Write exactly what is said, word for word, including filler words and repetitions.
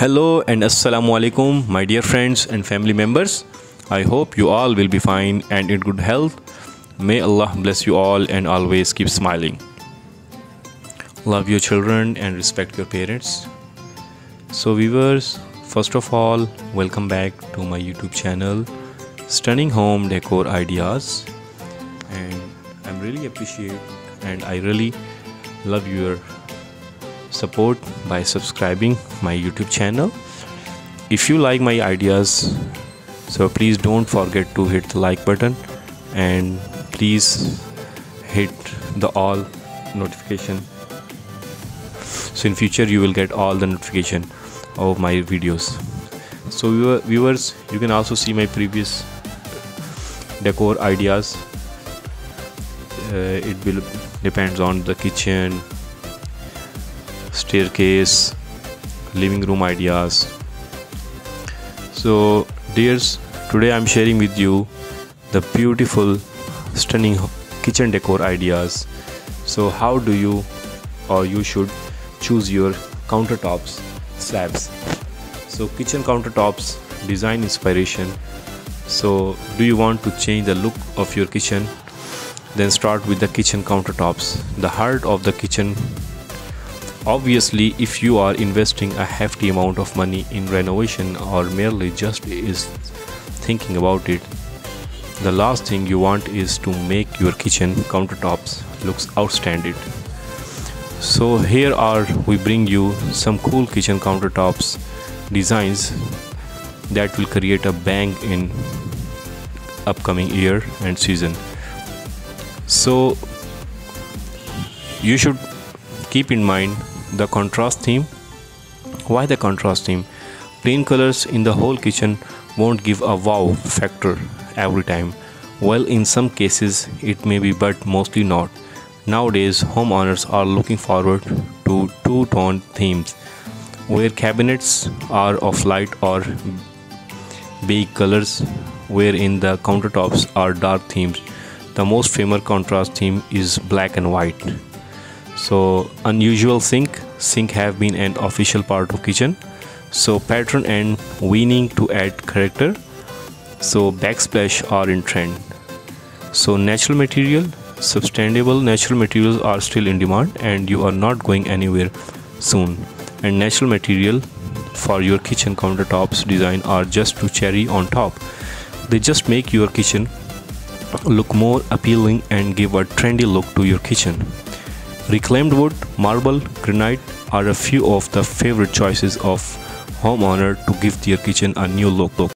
Hello and assalamu alaikum, my dear friends and family members. I hope you all will be fine and in good health. May Allah bless you all and always keep smiling. Love your children and respect your parents. So viewers, first of all, welcome back to my YouTube channel, Stunning Home Decor Ideas. And I'm really appreciate and I really love your support by subscribing my YouTube channel. If you like my ideas, so please don't forget to hit the like button and please hit the all notification, so in future you will get all the notification of my videos. So viewers, you can also see my previous decor ideas. Uh, it will depends on the kitchen, staircase, living room ideas. So dears, today I'm sharing with you the beautiful stunning kitchen decor ideas. So how do you or you should choose your countertops slabs? So kitchen countertops design inspiration. So do you want to change the look of your kitchen? Then start with the kitchen countertops, the heart of the kitchen. Obviously, if you are investing a hefty amount of money in renovation or merely just is thinking about it, the last thing you want is to make your kitchen countertops looks outstanding. So here are we bring you some cool kitchen countertops designs that will create a bang in upcoming year and season. So you should keep in mind the contrast theme. Why the contrast theme? Plain colors in the whole kitchen won't give a wow factor every time. Well, in some cases it may be, but mostly not. Nowadays, homeowners are looking forward to two-tone themes where cabinets are of light or beige colors, wherein the countertops are dark themes. The most famous contrast theme is black and white. So unusual sink sink have been an official part of kitchen. So pattern and weaving to add character. So backsplash are in trend. So natural material, sustainable natural materials are still in demand and you are not going anywhere soon. And natural material for your kitchen countertops design are just to cherry on top. They just make your kitchen look more appealing and give a trendy look to your kitchen. Reclaimed wood, marble, granite are a few of the favorite choices of homeowner to give their kitchen a new look.